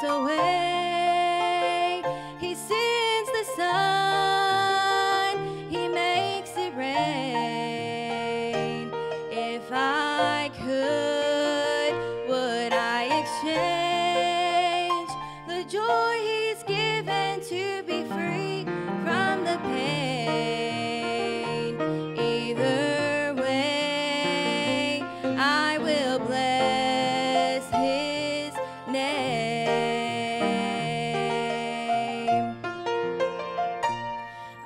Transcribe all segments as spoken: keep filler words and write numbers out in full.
takes away. He sends the sun, he makes it rain. If I could, would I exchange the joy he's given to be free from the pain? Either way, I will bless his name.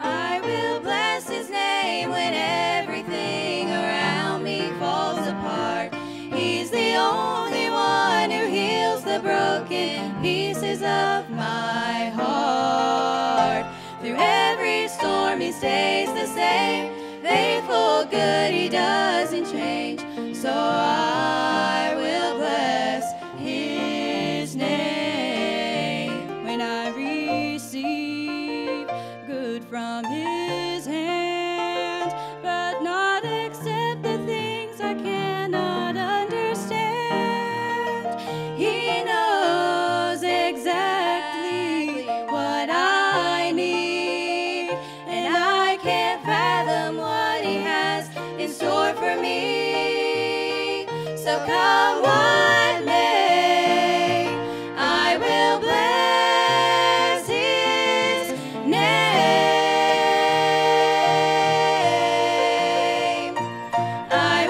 I will bless his name when everything around me falls apart. He's the only one who heals the broken pieces of my heart. Through every storm he stays the same, faithful, good, he doesn't change. So I will bless his name. When I receive good from his hand, but not accept the things I cannot understand, he knows exactly what I need, and I can't fathom what he has in store for me. So come what may, I will bless his name. I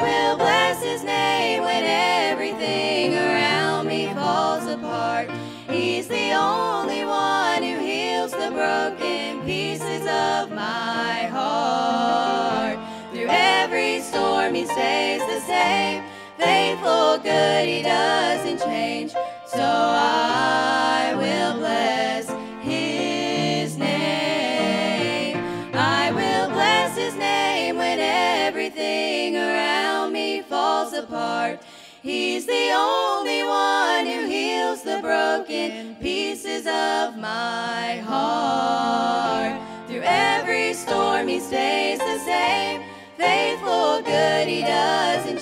will bless his name when everything around me falls apart. He's the only one who heals the broken pieces of my heart. Through every storm he stays the same, faithful, good, he doesn't change. So I will bless his name. I will bless his name when everything around me falls apart. He's the only one who heals the broken pieces of my heart. Through every storm he stays the same, faithful, good, he doesn't change.